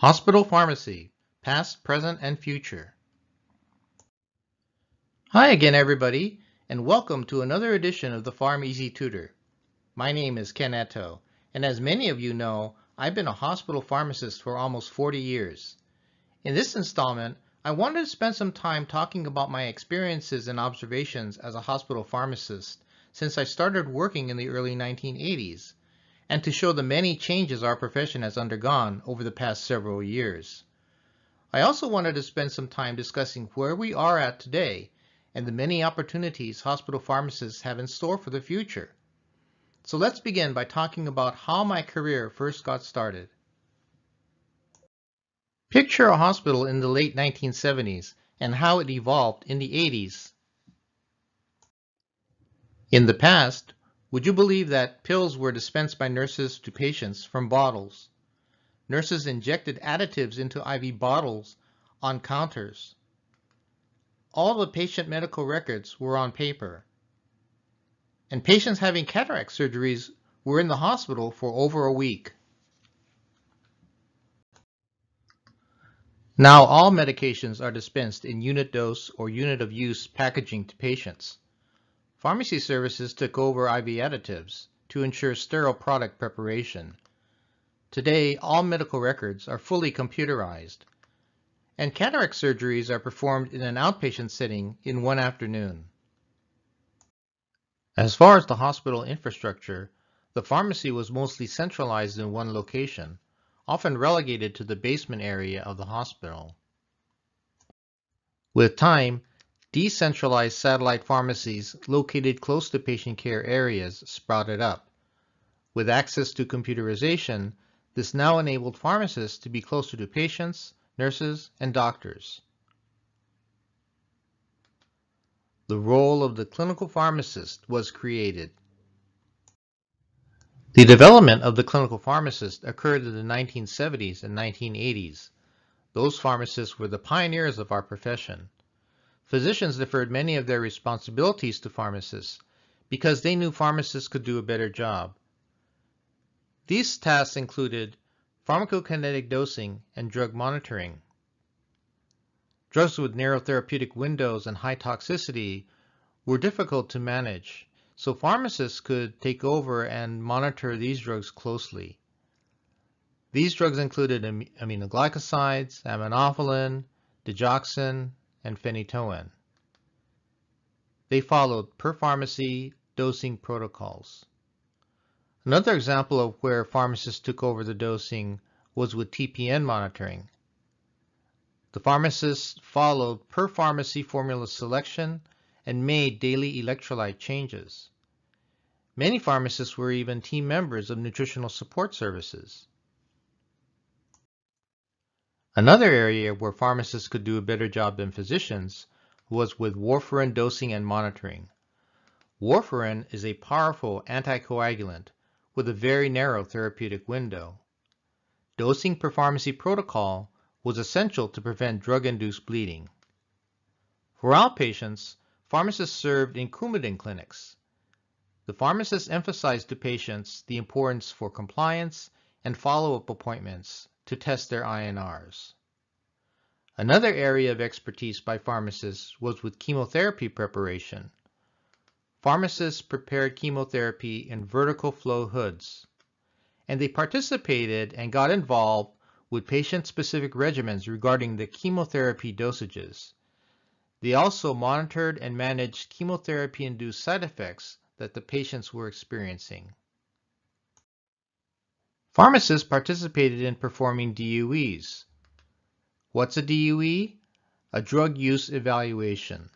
Hospital Pharmacy, Past, Present, and Future. Hi again, everybody, and welcome to another edition of the PharmEZ Tutor. My name is Ken Eto, and as many of you know, I've been a hospital pharmacist for almost 40 years. In this installment, I wanted to spend some time talking about my experiences and observations as a hospital pharmacist since I started working in the early 1980s, and to show the many changes our profession has undergone over the past several years. I also wanted to spend some time discussing where we are at today and the many opportunities hospital pharmacists have in store for the future. So let's begin by talking about how my career first got started. Picture a hospital in the late 1970s and how it evolved in the 80s. In the past, would you believe that pills were dispensed by nurses to patients from bottles? Nurses injected additives into IV bottles on counters. All the patient medical records were on paper. And patients having cataract surgeries were in the hospital for over a week. Now all medications are dispensed in unit dose or unit of use packaging to patients. Pharmacy services took over IV additives to ensure sterile product preparation. Today, all medical records are fully computerized, and cataract surgeries are performed in an outpatient setting in one afternoon. As far as the hospital infrastructure, the pharmacy was mostly centralized in one location, often relegated to the basement area of the hospital. With time, decentralized satellite pharmacies located close to patient care areas sprouted up. With access to computerization, this now enabled pharmacists to be closer to patients, nurses, and doctors. The role of the clinical pharmacist was created. The development of the clinical pharmacist occurred in the 1970s and 1980s. Those pharmacists were the pioneers of our profession. Physicians deferred many of their responsibilities to pharmacists because they knew pharmacists could do a better job. These tasks included pharmacokinetic dosing and drug monitoring. Drugs with narrow therapeutic windows and high toxicity were difficult to manage, so pharmacists could take over and monitor these drugs closely. These drugs included aminoglycosides, aminophylline, digoxin, and phenytoin. They followed per pharmacy dosing protocols. Another example of where pharmacists took over the dosing was with TPN monitoring. The pharmacists followed per pharmacy formula selection and made daily electrolyte changes. Many pharmacists were even team members of nutritional support services. Another area where pharmacists could do a better job than physicians was with warfarin dosing and monitoring. Warfarin is a powerful anticoagulant with a very narrow therapeutic window. Dosing per pharmacy protocol was essential to prevent drug-induced bleeding. For outpatients, pharmacists served in Coumadin clinics. The pharmacists emphasized to patients the importance for compliance and follow-up appointments to test their INRs. Another area of expertise by pharmacists was with chemotherapy preparation. Pharmacists prepared chemotherapy in vertical flow hoods, and they participated and got involved with patient-specific regimens regarding the chemotherapy dosages. They also monitored and managed chemotherapy-induced side effects that the patients were experiencing. Pharmacists participated in performing DUEs. What's a DUE? A drug use evaluation.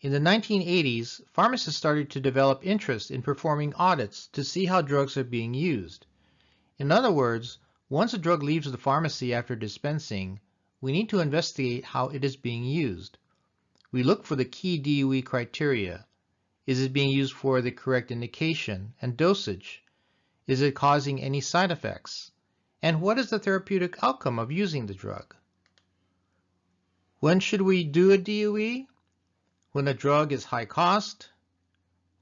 In the 1980s, pharmacists started to develop interest in performing audits to see how drugs are being used. In other words, once a drug leaves the pharmacy after dispensing, we need to investigate how it is being used. We look for the key DUE criteria. Is it being used for the correct indication and dosage? Is it causing any side effects? And what is the therapeutic outcome of using the drug? When should we do a DUE? When a drug is high cost,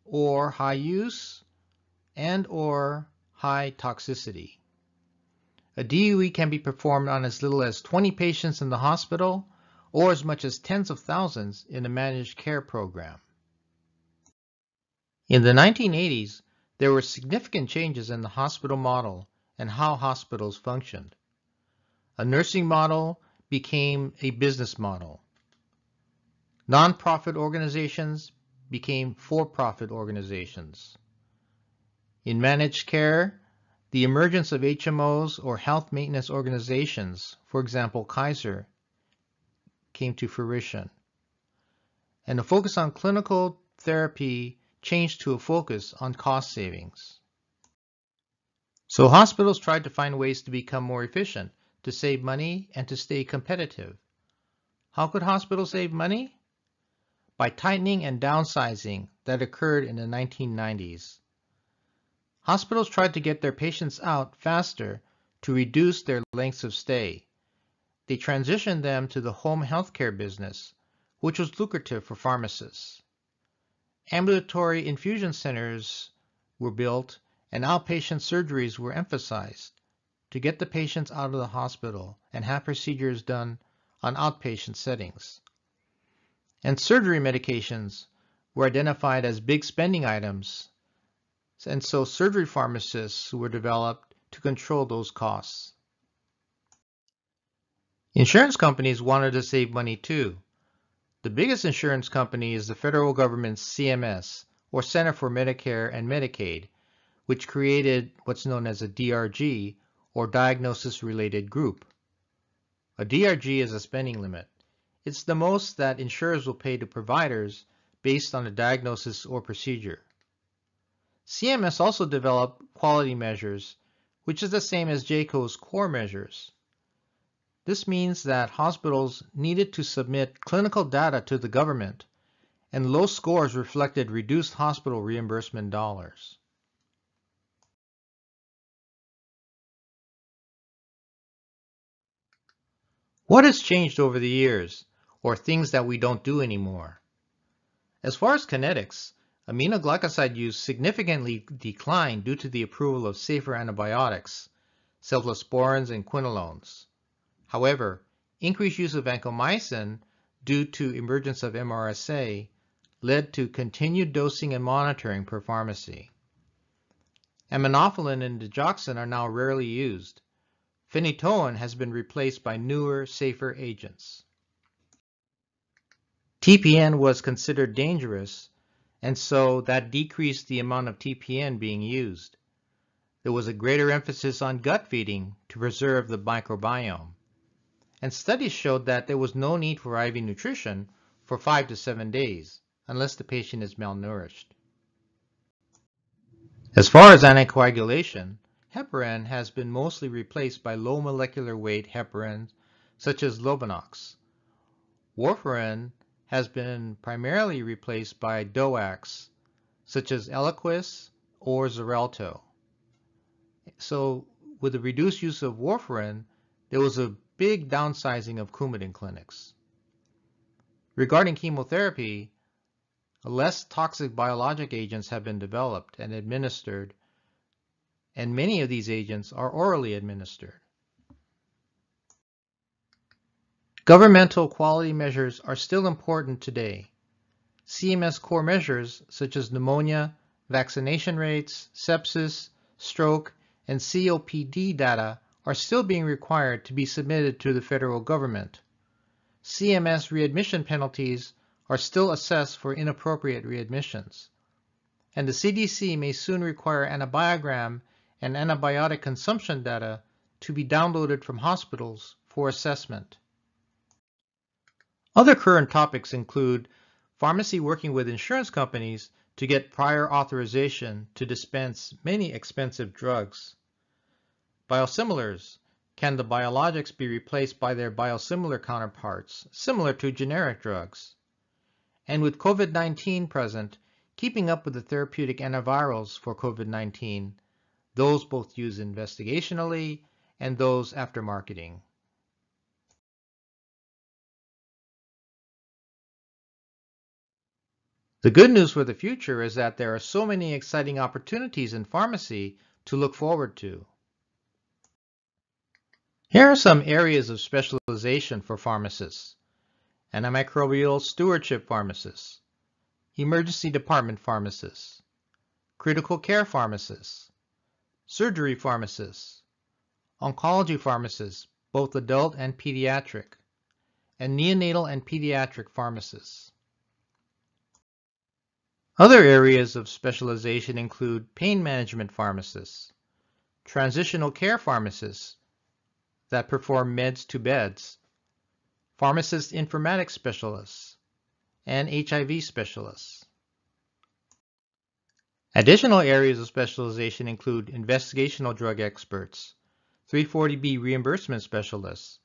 or high use, and or high toxicity. A DUE can be performed on as little as 20 patients in the hospital or as much as tens of thousands in a managed care program. In the 1980s, there were significant changes in the hospital model and how hospitals functioned. A nursing model became a business model. Nonprofit organizations became for-profit organizations. In managed care, the emergence of HMOs or health maintenance organizations, for example Kaiser, came to fruition. And the focus on clinical therapy changed to a focus on cost savings. So hospitals tried to find ways to become more efficient, to save money, and to stay competitive. How could hospitals save money? By tightening and downsizing that occurred in the 1990s. Hospitals tried to get their patients out faster to reduce their lengths of stay. They transitioned them to the home healthcare business, which was lucrative for pharmacists. Ambulatory infusion centers were built and outpatient surgeries were emphasized to get the patients out of the hospital and have procedures done on outpatient settings. And surgery medications were identified as big spending items, and so surgery pharmacists were developed to control those costs. Insurance companies wanted to save money too. The biggest insurance company is the federal government's CMS, or Center for Medicare and Medicaid, which created what's known as a DRG, or diagnosis-related group. A DRG is a spending limit. It's the most that insurers will pay to providers based on a diagnosis or procedure. CMS also developed quality measures, which is the same as JCO's core measures. This means that hospitals needed to submit clinical data to the government, and low scores reflected reduced hospital reimbursement dollars. What has changed over the years, or things that we don't do anymore? As far as kinetics, aminoglycoside use significantly declined due to the approval of safer antibiotics, cephalosporins and quinolones. However, increased use of vancomycin due to emergence of MRSA led to continued dosing and monitoring per pharmacy. Aminophylline and digoxin are now rarely used. Phenytoin has been replaced by newer, safer agents. TPN was considered dangerous, and so that decreased the amount of TPN being used. There was a greater emphasis on gut feeding to preserve the microbiome. And studies showed that there was no need for IV nutrition for 5 to 7 days, unless the patient is malnourished. As far as anticoagulation, heparin has been mostly replaced by low molecular weight heparins such as Lovenox. Warfarin has been primarily replaced by DOACs such as Eliquis or Xarelto. So with the reduced use of warfarin, there was a big downsizing of Coumadin clinics. Regarding chemotherapy, less toxic biologic agents have been developed and administered, and many of these agents are orally administered. Governmental quality measures are still important today. CMS core measures such as pneumonia, vaccination rates, sepsis, stroke, and COPD data are still being required to be submitted to the federal government. CMS readmission penalties are still assessed for inappropriate readmissions. And the CDC may soon require antibiogram and antibiotic consumption data to be downloaded from hospitals for assessment. Other current topics include pharmacy working with insurance companies to get prior authorization to dispense many expensive drugs. Biosimilars, can the biologics be replaced by their biosimilar counterparts, similar to generic drugs? And with COVID-19 present, keeping up with the therapeutic antivirals for COVID-19, those both used investigationally and those after marketing. The good news for the future is that there are so many exciting opportunities in pharmacy to look forward to. Here are some areas of specialization for pharmacists: antimicrobial stewardship pharmacists, emergency department pharmacists, critical care pharmacists, surgery pharmacists, oncology pharmacists, both adult and pediatric, and neonatal and pediatric pharmacists. Other areas of specialization include pain management pharmacists, transitional care pharmacists that perform meds to beds, pharmacist informatics specialists, and HIV specialists. Additional areas of specialization include investigational drug experts, 340B reimbursement specialists,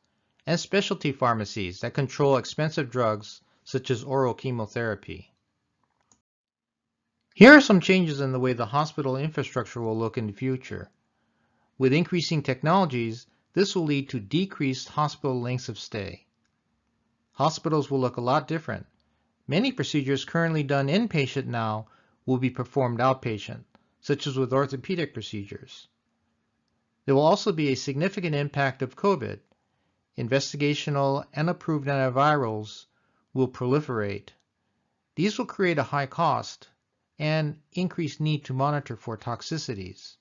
and specialty pharmacies that control expensive drugs such as oral chemotherapy. Here are some changes in the way the hospital infrastructure will look in the future. With increasing technologies, this will lead to decreased hospital lengths of stay. Hospitals will look a lot different. Many procedures currently done inpatient now will be performed outpatient, such as with orthopedic procedures. There will also be a significant impact of COVID. Investigational and approved antivirals will proliferate. These will create a high cost and increased need to monitor for toxicities.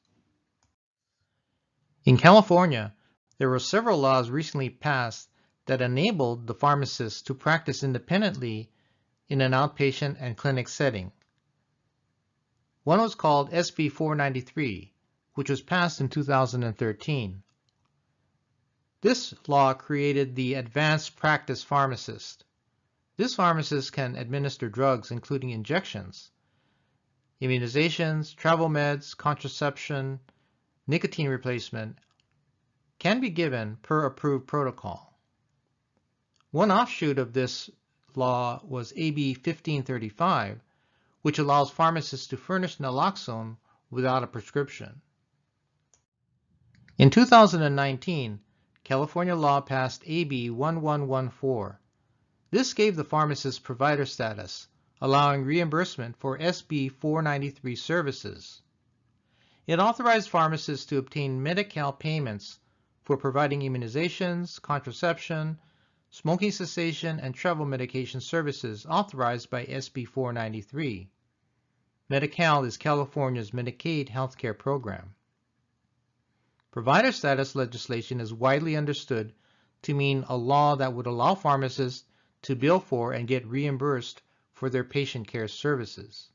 In California, there were several laws recently passed that enabled the pharmacist to practice independently in an outpatient and clinic setting. One was called SB 493, which was passed in 2013. This law created the advanced practice pharmacist. This pharmacist can administer drugs, including injections, immunizations, travel meds, contraception, nicotine replacement, can be given per approved protocol. One offshoot of this law was AB 1535, which allows pharmacists to furnish naloxone without a prescription. In 2019, California law passed AB 1114. This gave the pharmacist provider status, allowing reimbursement for SB 493 services. It authorized pharmacists to obtain Medi-Cal payments for providing immunizations, contraception, smoking cessation, and travel medication services authorized by SB 493. Medi-Cal is California's Medicaid healthcare program. Provider status legislation is widely understood to mean a law that would allow pharmacists to bill for and get reimbursed for their patient care services.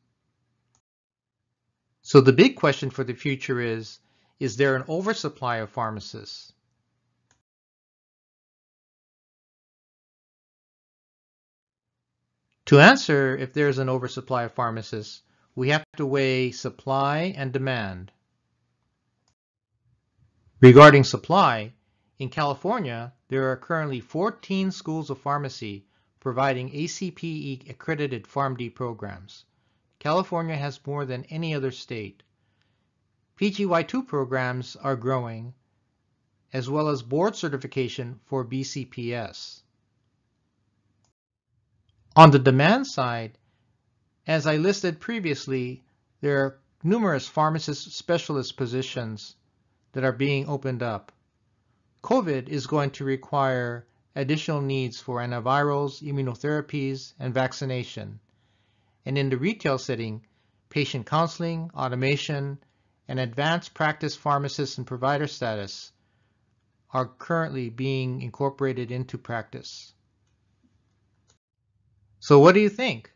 So the big question for the future is there an oversupply of pharmacists? To answer if there is an oversupply of pharmacists, we have to weigh supply and demand. Regarding supply, in California, there are currently 14 schools of pharmacy providing ACPE-accredited PharmD programs. California has more than any other state. PGY2 programs are growing, as well as board certification for BCPS. On the demand side, as I listed previously, there are numerous pharmacist specialist positions that are being opened up. COVID is going to require additional needs for antivirals, immunotherapies, and vaccination. And in the retail setting, patient counseling, automation, and advanced practice pharmacist and provider status are currently being incorporated into practice. So what do you think?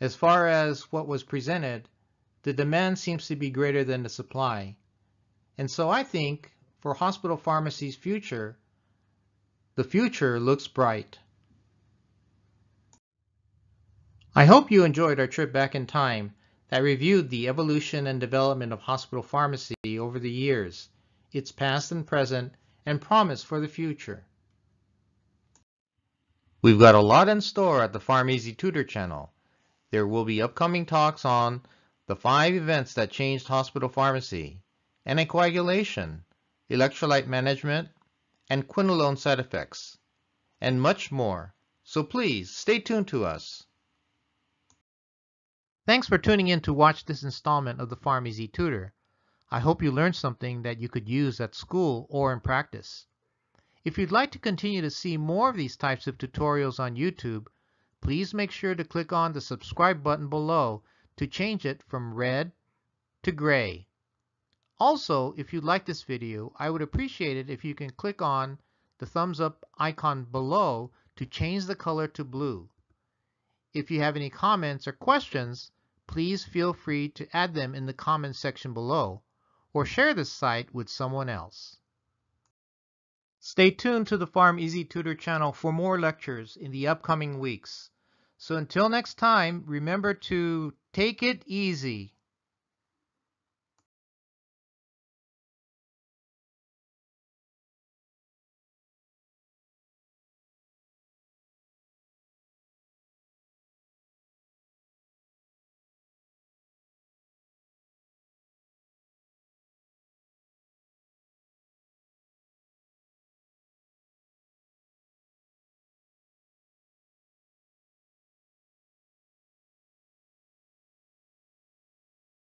As far as what was presented, the demand seems to be greater than the supply. And so I think for hospital pharmacy's future, the future looks bright. I hope you enjoyed our trip back in time that reviewed the evolution and development of hospital pharmacy over the years, its past and present, and promise for the future. We've got a lot in store at the PharmEZ Tutor channel. There will be upcoming talks on the 5 events that changed hospital pharmacy, anticoagulation, electrolyte management, and quinolone side effects, and much more. So please stay tuned to us. Thanks for tuning in to watch this installment of the PharmEZ Tutor. I hope you learned something that you could use at school or in practice. If you'd like to continue to see more of these types of tutorials on YouTube, please make sure to click on the subscribe button below to change it from red to gray. Also, if you like this video, I would appreciate it if you can click on the thumbs up icon below to change the color to blue. If you have any comments or questions, please feel free to add them in the comments section below or share this site with someone else. Stay tuned to the PharmEZ Tutor channel for more lectures in the upcoming weeks. So until next time, remember to take it easy.